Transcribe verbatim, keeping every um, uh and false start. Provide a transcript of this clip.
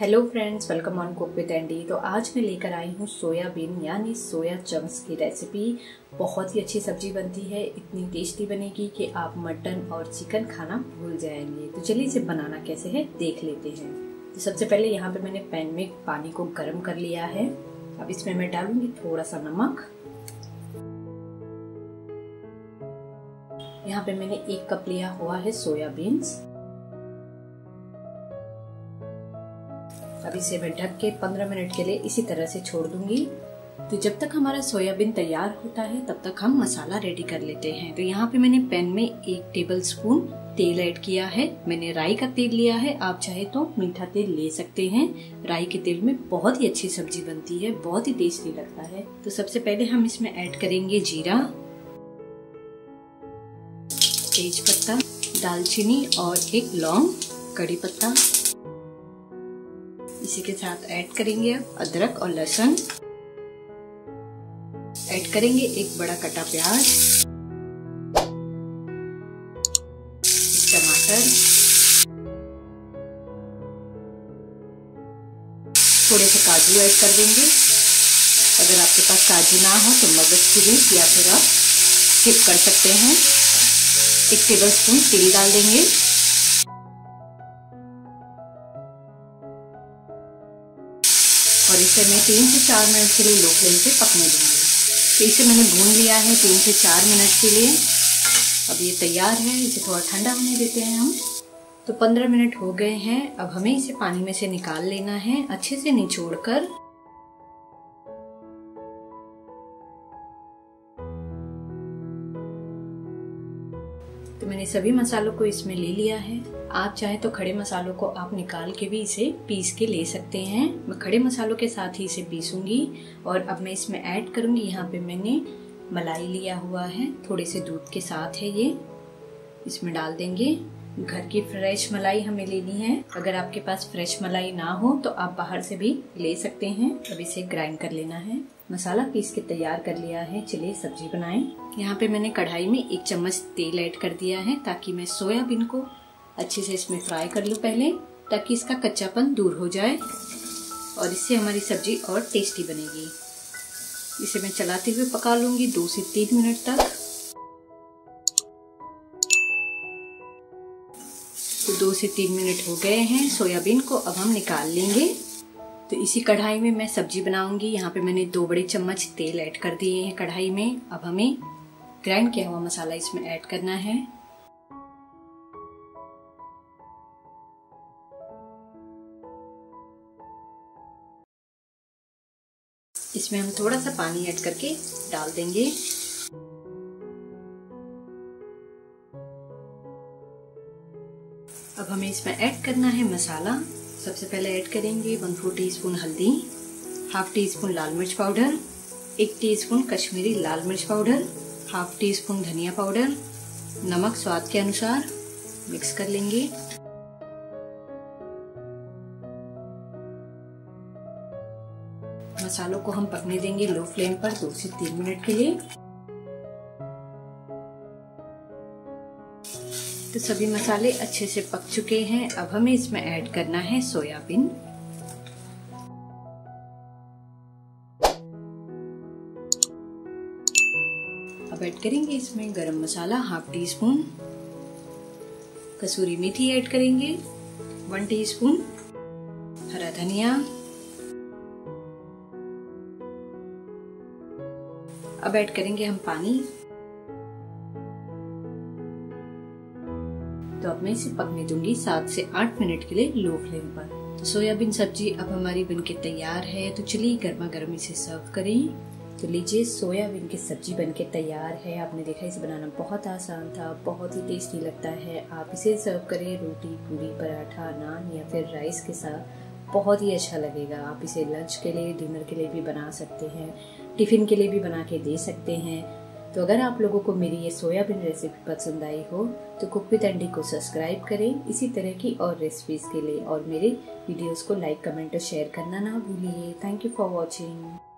Hello friends, welcome on cook with ND. तो आज मैं लेकर आई हूँ सोयाबीन यानी सोया चंक्स की रेसिपी। बहुत ही अच्छी सब्जी बनती है, इतनी टेस्टी बनेगी कि आप मटन और चिकन खाना भूल जाएंगे। तो चलिए इसे बनाना कैसे है देख लेते हैं। तो सबसे पहले यहाँ पे मैंने पैन में पानी को गर्म कर लिया है। अब इसमें मैं डालूंगी थोड़ा सा नमक। यहाँ पे मैंने एक कप लिया हुआ है सोयाबीन्स। अब इसे मैं ढक के पंद्रह मिनट के लिए इसी तरह से छोड़ दूंगी। तो जब तक हमारा सोयाबीन तैयार होता है तब तक हम मसाला रेडी कर लेते हैं। तो यहाँ पे मैंने पैन में एक टेबलस्पून तेल ऐड किया है। मैंने राई का तेल लिया है, आप चाहे तो मीठा तेल ले सकते हैं। राई के तेल में बहुत ही अच्छी सब्जी बनती है, बहुत ही टेस्टी लगता है। तो सबसे पहले हम इसमें ऐड करेंगे जीरा, तेज पत्ता, दालचीनी और एक लौंग, कड़ी पत्ता। इसी के साथ ऐड करेंगे अदरक और लहसुन। ऐड करेंगे एक बड़ा कटा प्याज, टमाटर, थोड़े से काजू ऐड कर देंगे। अगर आपके पास काजू ना हो तो मगज की भी या फिर आप स्किप कर सकते हैं। एक टेबल स्पून तेल डाल देंगे। और इसे मैं तीन से चार मिनट के लिए लो फ्लेम पे पकने दूंगी। तो इसे मैंने भून लिया है तीन से चार मिनट के लिए। अब ये तैयार है, इसे थोड़ा ठंडा होने देते हैं हम। तो पंद्रह मिनट हो गए हैं। अब हमें इसे पानी में से निकाल लेना है, अच्छे से निचोड़ कर। तो मैंने सभी मसालों को इसमें ले लिया है। आप चाहे तो खड़े मसालों को आप निकाल के भी इसे पीस के ले सकते हैं। मैं खड़े मसालों के साथ ही इसे पीसूंगी। और अब मैं इसमें ऐड करूंगी, यहाँ पे मैंने मलाई लिया हुआ है, थोड़े से दूध के साथ है ये, इसमें डाल देंगे। घर की फ्रेश मलाई हमें लेनी है। अगर आपके पास फ्रेश मलाई ना हो तो आप बाहर से भी ले सकते हैं। अब इसे ग्राइंड कर लेना है। मसाला पीस के तैयार कर लिया है, चलिए सब्जी बनाएं। यहाँ पे मैंने कढ़ाई में एक चम्मच तेल ऐड कर दिया है ताकि मैं सोयाबीन को अच्छे से इसमें फ्राई कर लूँ पहले, ताकि इसका कच्चापन दूर हो जाए और इससे हमारी सब्जी और टेस्टी बनेगी। इसे मैं चलाते हुए पका लूँगी दो से तीन मिनट तक। तो दो से तीन मिनट हो गए हैं। सोयाबीन को अब हम निकाल लेंगे। तो इसी कढ़ाई में मैं सब्जी बनाऊंगी। यहाँ पे मैंने दो बड़े चम्मच तेल ऐड कर दिए हैं कढ़ाई में। अब हमें ग्राइंड किया हुआ मसाला इसमें ऐड करना है। इसमें हम थोड़ा सा पानी ऐड करके डाल देंगे। अब हमें इसमें ऐड करना है मसाला। सबसे पहले ऐड करेंगे वन फोर टी स्पून हल्दी, हाफ टी स्पून लाल मिर्च पाउडर, एक टी स्पून कश्मीरी लाल मिर्च पाउडर, हाफ टी स्पून धनिया पाउडर, नमक स्वाद के अनुसार। मिक्स कर लेंगे। मसालों को हम पकने देंगे लो फ्लेम पर दो से तीन मिनट के लिए। तो सभी मसाले अच्छे से पक चुके हैं। अब हमें इसमें ऐड करना है सोयाबीन। अब ऐड करेंगे इसमें garam masala, half teaspoon, कसूरी मेथी ऐड करेंगे वन टीस्पून, हरा धनिया। अब ऐड करेंगे हम पानी। तो अब मैं इसे पकने दूंगी सात से आठ मिनट के लिए लो फ्लेम पर। तो सोयाबीन सब्जी अब हमारी बनके तैयार है। तो चलिए गर्मा गर्म इसे सर्व करें। तो लीजिए, सोयाबीन की सब्जी बनके तैयार है। आपने देखा इसे बनाना बहुत आसान था, बहुत ही टेस्टी लगता है। आप इसे सर्व करें रोटी, पूरी, पराठा, नान या फिर राइस के साथ, बहुत ही अच्छा लगेगा। आप इसे लंच के लिए, डिनर के लिए भी बना सकते हैं, टिफ़िन के लिए भी बना के दे सकते हैं। तो अगर आप लोगों को मेरी ये सोयाबीन रेसिपी पसंद आई हो तो कुक विद एनडी को सब्सक्राइब करें इसी तरह की और रेसिपीज़ के लिए। और मेरे वीडियोस को लाइक, कमेंट और शेयर करना ना भूलिए। Thank you for watching.